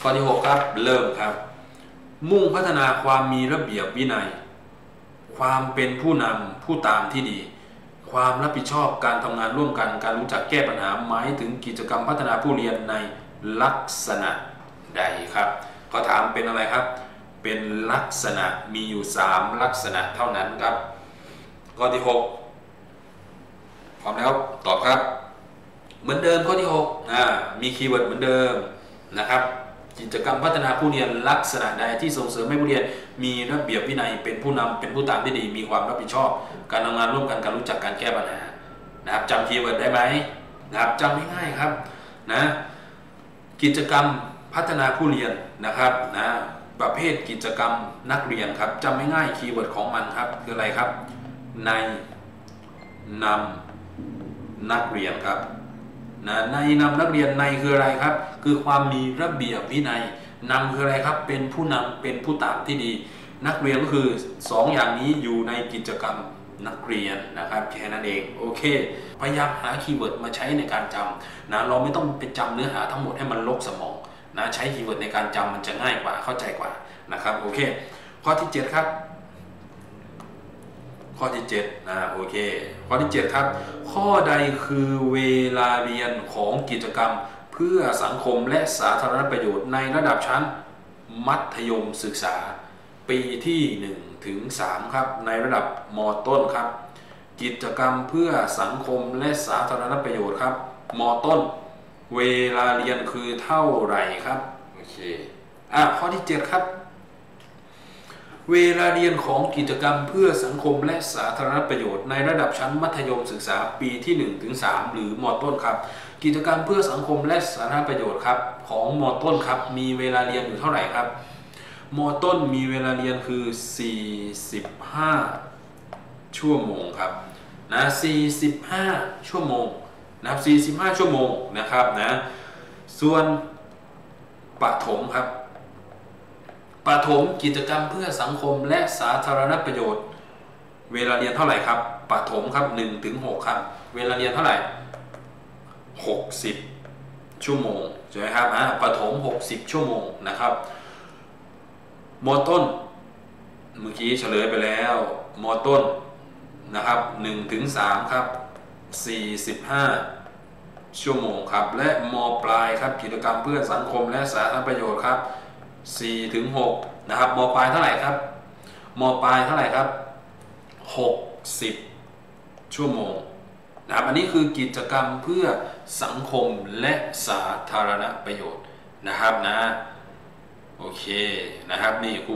ข้อที่6ครับเริ่มครับมุ่งพัฒนาความมีระเบียบวินัยความเป็นผู้นำผู้ตามที่ดีความรับผิดชอบการทำงานร่วมกันการรู้จักแก้ปัญหาหมายถึงกิจกรรมพัฒนาผู้เรียนในลักษณะใดครับเขาถามเป็นอะไรครับเป็นลักษณะมีอยู่3ลักษณะเท่านั้นครับข้อที่6พร้อมแล้วตอบครับเหมือนเดิมข้อที่6มีคีย์เวิร์ดเหมือนเดิมนะครับกิจกรรมพัฒนาผู้เรียนลักษณะใดที่ส่งเสริมให้ผู้เรียนมีระเบียบวินัยเป็นผู้นำเป็นผู้ตามที่ดีมีความรับผิดชอบการทำงานร่วมกันการรู้จักการแก้ปัญหานะครับจำคีย์เวิร์ดได้ไหมนะครับจำง่ายๆครับนะกิจกรรมพัฒนาผู้เรียนนะครับนะประเภทกิจกรรมนักเรียนครับจำง่ายๆคีย์เวิร์ดของมันครับคืออะไรครับในนำนักเรียนครับในนำนักเรียนในคืออะไรครับคือความมีระเบียบวินัยนำคืออะไรครับเป็นผู้นำเป็นผู้ตามที่ดีนักเรียนก็คือ2อย่างนี้อยู่ในกิจกรรมนักเรียนนะครับแค่นั้นเองโอเคพยายามหาคีย์เวิร์ดมาใช้ในการจำนะเราไม่ต้องไปจำเนื้อหาทั้งหมดให้มันลกสมองนะใช้คีย์เวิร์ดในการจำมันจะง่ายกว่าเข้าใจกว่านะครับโอเคข้อที่7ครับข้อที่7โอเคข้อที่7ครับข้อใดคือเวลาเรียนของกิจกรรมเพื่อสังคมและสาธารณประโยชน์ในระดับชั้นมัธยมศึกษาปีที่1ถึง3ครับในระดับม.ต้นครับกิจกรรมเพื่อสังคมและสาธารณประโยชน์ครับม.ต้นเวลาเรียนคือเท่าไหร่ครับโอเคข้อที่7ครับเวลาเรียนของกิจกรรมเพื่อสังคมและสาธารณประโยชน์ในระดับชั้นมัธยมศึกษาปีที่1ถึง3หรือม.ต้นครับกิจกรรมเพื่อสังคมและสาธารณประโยชน์ครับของม.ต้นครับมีเวลาเรียนอยู่เท่าไหร่ครับม.ต้นมีเวลาเรียนคือ45ชั่วโมงครับนะ45ชั่วโมงนะครับ45ชั่วโมงนะครับนะส่วนประถมครับประถมกิจกรรมเพื่อสังคมและสาธารณประโยชน์เวลาเรียนเท่าไหร่ครับประถมครับ1ถึง6ครับเวลาเรียนเท่าไหร่60ชั่วโมงใช่ไหมครับประถม60ชั่วโมงนะครับม.ต้นเมื่อกี้เฉลยไปแล้วม.ต้นนะครับ1ถึง3ครับ45ชั่วโมงครับและม.ปลายครับกิจกรรมเพื่อสังคมและสาธารณประโยชน์ครับ4ถึง6นะครับม.ปลายเท่าไหร่ครับม.ปลายเท่าไหร่ครับ60ชั่วโมงนะครับอันนี้คือกิจกรรมเพื่อสังคมและสาธารณประโยชน์นะครับนะโอเคนะครับนี่ครู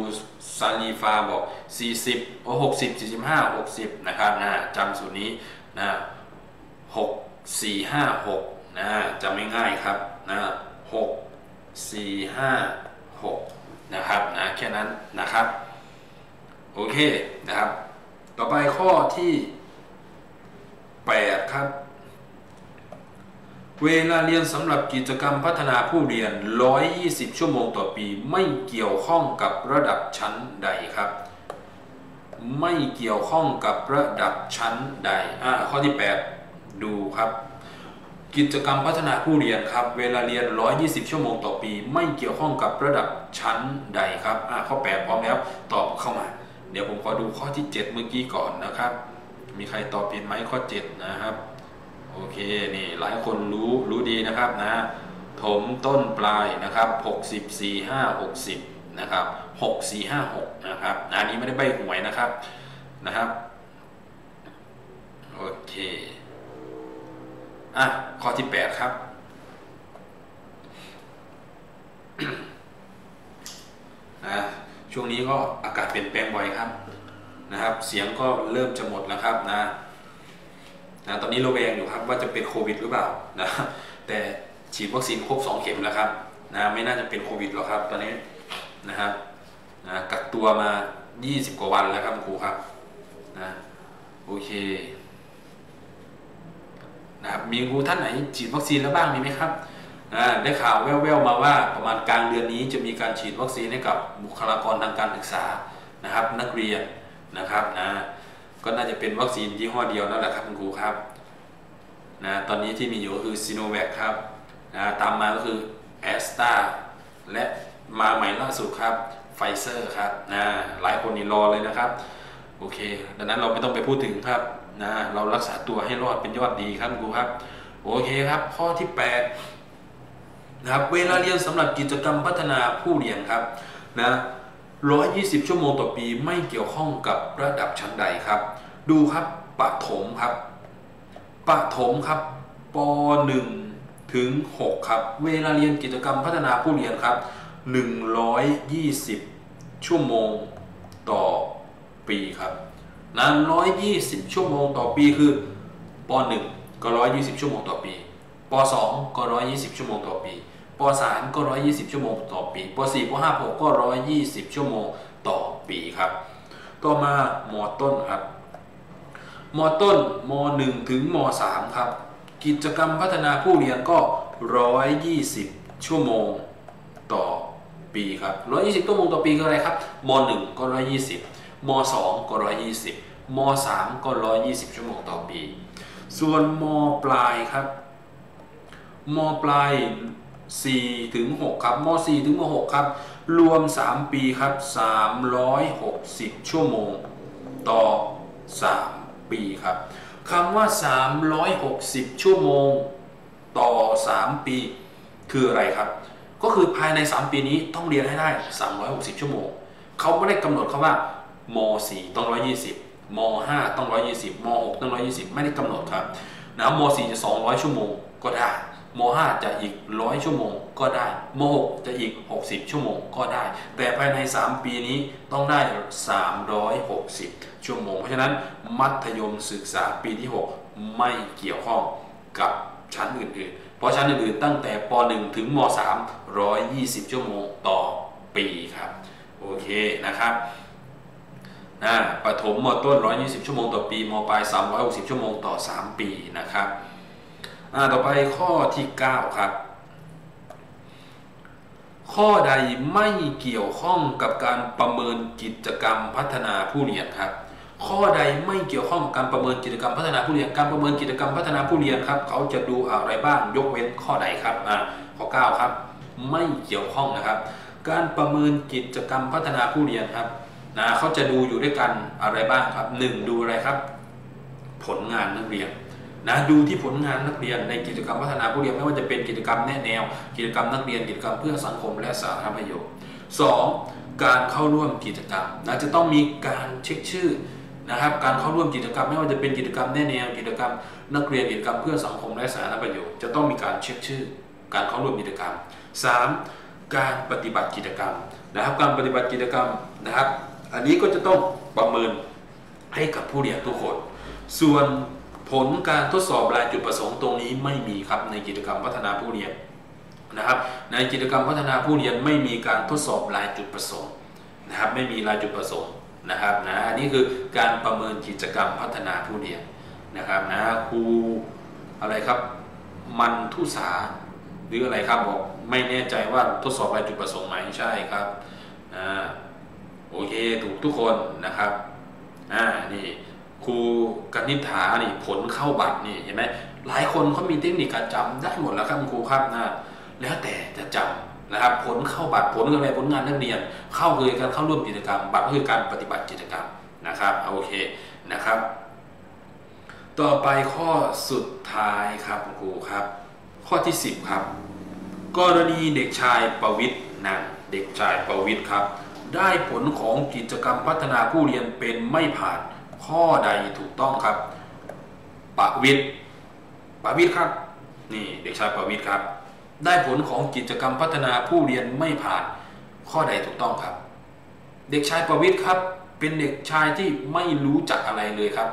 ซาลีฟาบอก40 60 45 60นะครับนะจำสูตรนี้นะ6 4 5 6นะจำง่ายๆครับนะ6 4 5นะครับนะแค่นั้นนะครับโอเคนะครับต่อไปข้อที่8ครับเวลาเรียนสำหรับกิจกรรมพัฒนาผู้เรียน120ชั่วโมงต่อปีไม่เกี่ยวข้องกับระดับชั้นใดครับไม่เกี่ยวข้องกับระดับชั้นใดข้อที่8ดูครับกิจกรรมพัฒนาผู้เรียนครับเวลาเรียน120ชั่วโมงต่อปีไม่เกี่ยวข้องกับระดับชั้นใดครับข้อ8พร้อมแล้วตอบเข้ามาเดี๋ยวผมขอดูข้อที่7เมื่อกี้ก่อนนะครับมีใครตอบผิดไหมข้อ7นะครับโอเคนี่หลายคนรู้ดีนะครับนะถมต้นปลายนะครับ60 45 60นะครับ6456นะครับอันนี้ไม่ได้ใบหวยนะครับโอเคข้อที่8ครับ ช่วงนี้ก็อากาศเปลี่ยนแปลงบ่อยครับ นะครับเสียงก็เริ่มจะหมดแล้วครับนะตอนนี้ระแวงอยู่ครับว่าจะเป็นโควิดหรือเปล่านะแต่ฉีดวัคซีนครบ2 เข็มแล้วครับนะไม่น่าจะเป็นโควิดหรอกครับตอนนี้นะครับนะกักตัวมา20กว่าวันแล้วครับครูครับนะโอเคนะครับมีครูท่านไหนฉีดวัคซีนแล้วบ้างมีไหมครับได้ข่าวแว่วๆมาว่าประมาณกลางเดือนนี้จะมีการฉีดวัคซีนให้กับบุคลากรทางการศึกษานะครับนักเรียนนะครับนะก็น่าจะเป็นวัคซีนยี่ห้อเดียวนั่นแหละครับคุณครูครับนะตอนนี้ที่มีอยู่ก็คือซิโนแวคครับนะตามมาก็คือแอสตราและมาใหม่ล่าสุดครับไฟเซอร์ครับนะหลายคนนี่รอเลยนะครับโอเคดังนั้นเราไม่ต้องไปพูดถึงครับนะเรารักษาตัวให้รอดเป็นยอดดีครับคุณครูครับโอเคครับข้อที่8นะครับเวลาเรียนสำหรับกิจกรรมพัฒนาผู้เรียนครับนะ120ชั่วโมงต่อปีไม่เกี่ยวข้องกับระดับชั้นใดครับดูครับประถมครับป.1 ถึง 6 ครับเวลาเรียนกิจกรรมพัฒนาผู้เรียนครับ120ชั่วโมงต่อปีครับนั้น120ชั่วโมงต่อปีคือป.1 ก็120ชั่วโมงต่อปีป.2 ก็ 120 ชั่วโมงต่อปีป.3 ก็ 120 ชั่วโมงต่อปีป.4 ป.5 ป.6 ก็ 120 ชั่วโมงต่อปีครับต่อมาม.ต้นครับม.ต้นม.1 ถึงม.3 ครับกิจกรรมพัฒนาผู้เรียนก็ 120 ชั่วโมงต่อปีครับ120 ชั่วโมงต่อปีคืออะไรครับม.1 ก็ 120 ม.2 ก็ 120 ม.3 ก็ 120 ชั่วโมงต่อปีส่วนม.ปลายครับม.ปลาย4ถึง6ครับม.4 ถึงม.6ครับรวม3ปีครับ360ชั่วโมงต่อ3ปีครับคำว่า360ชั่วโมงต่อ3ปีคืออะไรครับก็คือภายใน3ปีนี้ต้องเรียนให้ได้360ชั่วโมงเขาไม่ได้กำหนดคำว่าม.4 ต้อง120ม.5 ต้อง120ม.6 ต้อง120ไม่ได้กำหนดครับนะม.4 จะ200ชั่วโมงก็ได้ม.5 จะอีก100ชั่วโมงก็ได้ม.6 จะอีก60ชั่วโมงก็ได้แต่ภายใน3ปีนี้ต้องได้360ชั่วโมงเพราะฉะนั้นมัธยมศึกษาปีที่6ไม่เกี่ยวข้องกับชั้นอื่นๆเพราะชั้นอื่นๆตั้งแต่ป.1 ถึงม.3 120ชั่วโมงต่อปีครับโอเคนะครับประถมม.ต้น120ชั่วโมงต่อปีม.ปลาย360ชั่วโมงต่อ3ปีนะครับต่อไปข้อที่9ครับข้อใดไม่เกี่ยวข้องกับการประเมินกิจกรรมพัฒนาผู้เรียนครับข้อใดไม่เกี่ยวข้องกับการประเมินกิจกรรมพัฒนาผู้เรียนการประเมินกิจกรรมพัฒนาผู้เรียนครับเขาจะดูอะไรบ้างยกเว้นข้อใดครับข้อ9ครับไม่เกี่ยวข้องนะครับการประเมินกิจกรรมพัฒนาผู้เรียนครับเขาจะดูอยู่ด้วยกันอะไรบ้างครับ1ดูอะไรครับผลงานนักเรียนดูที่ผลงานนักเรียนในกิจกรรมพัฒนาผู้เรียนไม่ว่าจะเป็นกิจกรรมแนะแนวกิจกรรมนักเรียนกิจกรรมเพื่อสังคมและสาธารณประโยชน์ 2. การเข้าร่วมกิจกรรมจะต้องมีการเช็คชื่อนะครับการเข้าร่วมกิจกรรมไม่ว่าจะเป็นกิจกรรมแนะแนวกิจกรรมนักเรียนกิจกรรมเพื่อสังคมและสาธารณประโยชน์จะต้องมีการเช็คชื่อการเข้าร่วมกิจกรรม 3. การปฏิบัติกิจกรรมนะครับการปฏิบัติกิจกรรมนะครับอันนี้ก็จะต้องประเมินให้กับผู้เรียนทุกคนส่วนผลการทดสอบรายจุดประสงค์ตรงนี้ไม่มีครับในกิจกรรมพัฒนาผู้เรียนนะครับในกิจกรรมพัฒนาผู้เรียนไม่มีการทดสอบรายจุดประสงค์นะครับไม่มีรายจุดประสงค์นะครับอันนี้คือการประเมินกิจกรรมพัฒนาผู้เรียนนะครับครูอะไรครับมันทุสาหรืออะไรครับบอกไม่แน่ใจว่าทดสอบรายจุดประสงค์ไหมใช่ครับโอเคถูกทุกคนนะครับนี่ครูกนิษฐานี่ผลเข้าบัตรนี่เห็นไหมหลายคนเขามีเทคนิคการจำได้หมดแล้วครับครูครับแล้วแต่จะจำนะครับผลเข้าบัตรผลอะไรผลงานนักเรียนเข้าคือการเข้าร่วมกิจกรรมบัตรคือการปฏิบัติกิจกรรมนะครับโอเคนะครับต่อไปข้อสุดท้ายครับครูครับข้อที่10ครับกรณีเด็กชายประวิตรเด็กชายประวิตรครับได้ผลของกิจกรรมพัฒนาผู้เรียนเป็นไม่ผ่านข้อใดถูกต้องครับประวิตรครับนี่เด็กชายประวิตรครับได้ผลของกิจกรรมพัฒนาผู้เรียนไม่ผ่านข้อใดถูกต้องครับเด็กชายประวิตรครับ เป็นเด็กชายที่ไม่รู้จักอะไรเลยครับ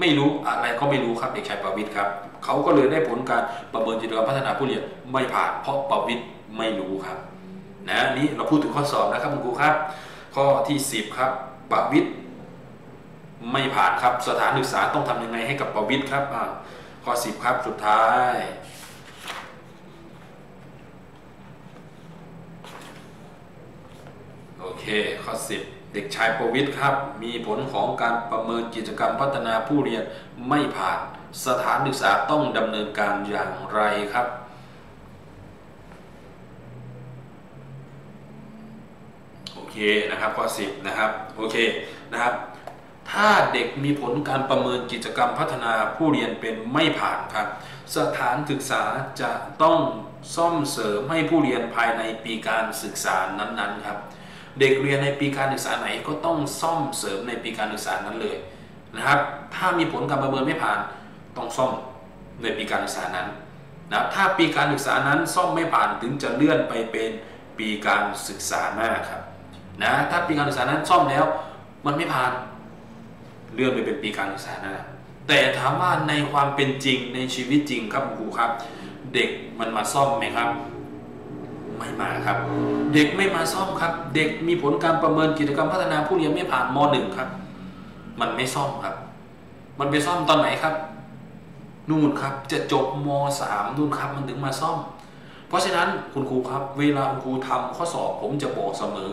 ไม่รู้อะไรก็ไม่รู้ครับเด็กชายประวิตรครับเขาก็เลยได้ผลการประเมินจิตวิทยาพัฒนาผู้เรียนไม่ผ่านเพราะประวิตรไม่รู้ครับนะนี้เราพูดถึงข้อสอบนะครับคุณครูครับข้อที่10ครับประวิตรไม่ผ่านครับสถานศึกษาต้องทำยังไงให้กับประวิตรครับข้อ10ครับสุดท้ายโอเคข้อ10เด็กชายประวิตรครับมีผลของการประเมินกิจกรรมพัฒนาผู้เรียนไม่ผ่านสถานศึกษาต้องดำเนินการอย่างไรครับโอเคนะครับข้อ10นะครับโอเคนะครับถ้าเด็กมีผลการประเมินกิจกรรมพัฒนาผู้เรียนเป็นไม่ผ่านครับสถานศึกษาจะต้องซ่อมเสริมให้ผู้เรียนภายในปีการศึกษานั้นๆครับเด็กเรียนในปีการศึกษาไหนก็ต้องซ่อมเสริมในปีการศึกษานั้นเลยนะครับถ้ามีผลการประเมินไม่ผ่านต้องซ่อมในปีการศึกษานั้นนะถ้าปีการศึกษานั้นซ่อมไม่ผ่านถึงจะเลื่อนไปเป็นปีการศึกษาหน้าครับนะถ้าปีการศึกษานั้นซ่อมแล้วมันไม่ผ่านเลื่อนไปเป็นปีการศึกษาหน้าแต่ถามว่าในความเป็นจริงในชีวิตจริงครับครูครับเด็กมันมาซ่อมไหมครับไม่มาครับเด็กไม่มาซ่อมครับเด็กมีผลการประเมินกิจกรรมพัฒนาผู้เรียนไม่ผ่านม.1 ครับมันไม่ซ่อมครับมันไปซ่อมตอนไหนครับนู่นครับจะจบม.3 นู่นครับมันถึงมาซ่อมเพราะฉะนั้นคุณครูครับเวลาคุณครูทำข้อสอบผมจะบอกเสมอ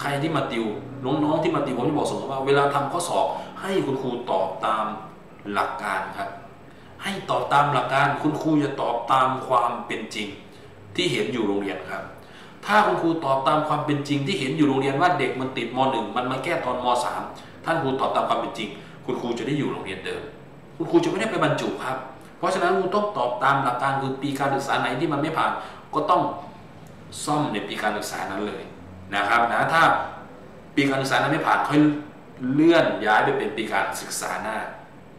ใครที่มาติวน้องๆที่มาติวผมจะบอกเสมอว่าเวลาทำข้อสอบให้คุณครูตอบตามหลักการครับให้ตอบตามหลักการคุณครูจะตอบตามความเป็นจริงที่เห็นอยู่โรงเรียนครับถ้าคุณครูตอบตามความเป็นจริงที่เห็นอยู่โรงเรียนว่าเด็กมันติดม.1 มันมาแก้ตอนม.3 ท่านครูตอบตามความเป็นจริงคุณครูจะได้อยู่โรงเรียนเดิมคุณครูจะไม่ได้ไปบรรจุครับเพราะฉะนั้นครูต้องตอบตามหลักการคือปีการศึกษาไหนที่มันไม่ผ่านก็ต้องซ่อมในปีการศึกษานั้นเลยนะครับนะถ้าปีการศึกษานั้นไม่ผ่านค่อยเลื่อนย้ายไปเป็นปีการศึกษาหน้า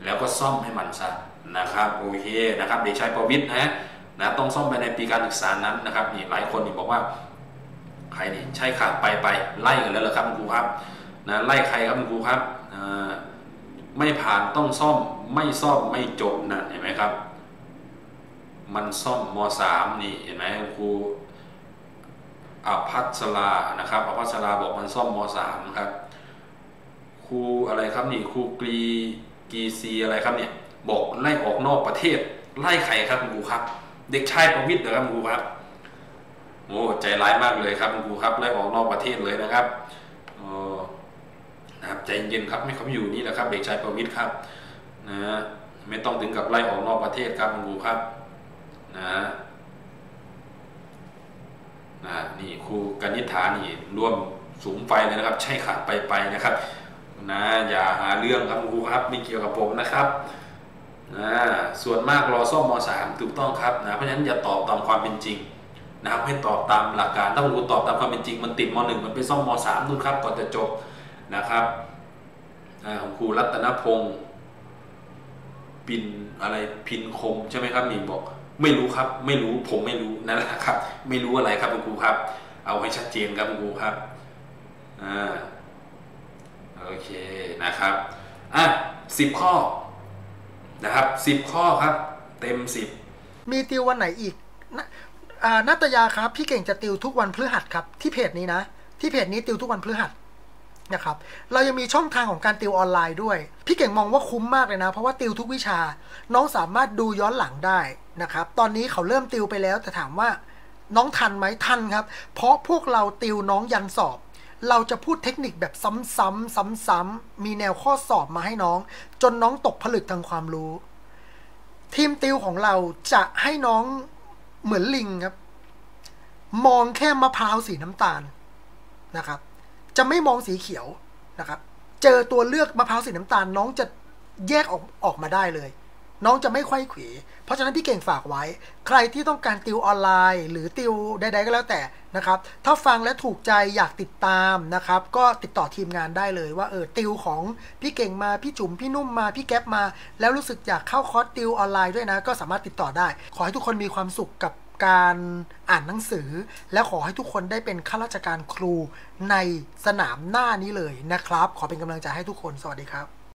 แล้วก็ซ่อมให้มันซะนะครับโอเคนะครับเด็กชายประวิตรนะต้องซ่อมไปในปีการศึกษานั้นนะครับนี่หลายคนนี่บอกว่าใครนี่ใช่ขาดไปไล่กันแล้วเหรอครับคุณครูครับนะไล่ใครครับคุณครูครับไม่ผ่านต้องซ่อมไม่ซ่อมไม่จบนะเห็นไหมครับมันซ่อมม.3 นี่เห็นไหมครูอภัสรานะครับอภัสราบอกมันซ่อมม.3 ครับครูอะไรครับนี่ครูกีซีอะไรครับเนี่ยบอกไล่ออกนอกประเทศไล่ใครครับคุณครูครับเด็กชายประวิตรนะครับคุณครูครับโอ้ใจร้ายมากเลยครับคุณครูครับไล่ออกนอกประเทศเลยนะครับนะครับใจเย็นครับไม่เขาอยู่นี่แหละครับเด็กชายประวิตรครับนะไม่ต้องถึงกับไล่ออกนอกประเทศครับคุณครูครับนะนี่ครูกนิษฐานี่ร่วมสูงไฟเลยนะครับใช่ขาดไปนะครับนะอย่าหาเรื่องครับคุณครูครับไม่เกี่ยวกับผมนะครับส่วนมากรอซ่อมม.3 ถูกต้องครับนะเพราะฉะนั้นอย่าตอบตามความเป็นจริงนะครับให้ตอบตามหลักการถ้าคุณครูตอบตามความเป็นจริงมันติดม.1 มันไปซ่อมม.3 นู่นครับก่อนจะจบนะครับของครูรัตนพงศ์ปินอะไรพินคมใช่ไหมครับนี่บอกไม่รู้ครับไม่รู้ผมไม่รู้นั่นแหละครับไม่รู้อะไรครับคุณครูครับเอาให้ชัดเจนครับคุณครูครับโอเคนะครับ10ข้อนะครับ10ข้อครับเต็ม10มีติววันไหนอีกนัตยาครับพี่เก่งจะติวทุกวันพฤหัสครับที่เพจนี้นะที่เพจนี้ติวทุกวันพฤหัสนะครับเรายังมีช่องทางของการติวออนไลน์ด้วยพี่เก่งมองว่าคุ้มมากเลยนะเพราะว่าติวทุกวิชาน้องสามารถดูย้อนหลังได้นะครับตอนนี้เขาเริ่มติวไปแล้วแต่ถามว่าน้องทันไหมทันครับเพราะพวกเราติวน้องยันสอบเราจะพูดเทคนิคแบบซ้ำๆมีแนวข้อสอบมาให้น้องจนน้องตกผลึกทางความรู้ทีมติวของเราจะให้น้องเหมือนลิงครับมองแค่มะพร้าวสีน้ำตาลนะครับจะไม่มองสีเขียวนะครับเจอตัวเลือกมะพร้าวสีน้ำตาลน้องจะแยกออกมาได้เลยน้องจะไม่ไขว้เขวเพราะฉะนั้นพี่เก่งฝากไว้ใครที่ต้องการติวออนไลน์หรือติวใดๆก็แล้วแต่นะครับถ้าฟังและถูกใจอยากติดตามนะครับก็ติดต่อทีมงานได้เลยว่าติวของพี่เก่งมาพี่จุ๋มพี่นุ่มมาพี่แก๊ปมาแล้วรู้สึกอยากเข้าคอร์สติวออนไลน์ด้วยนะก็สามารถติดต่อได้ขอให้ทุกคนมีความสุขกับ การอ่านหนังสือและขอให้ทุกคนได้เป็นข้าราชการครูในสนามหน้านี้เลยนะครับขอเป็นกำลังใจให้ทุกคนสวัสดีครับ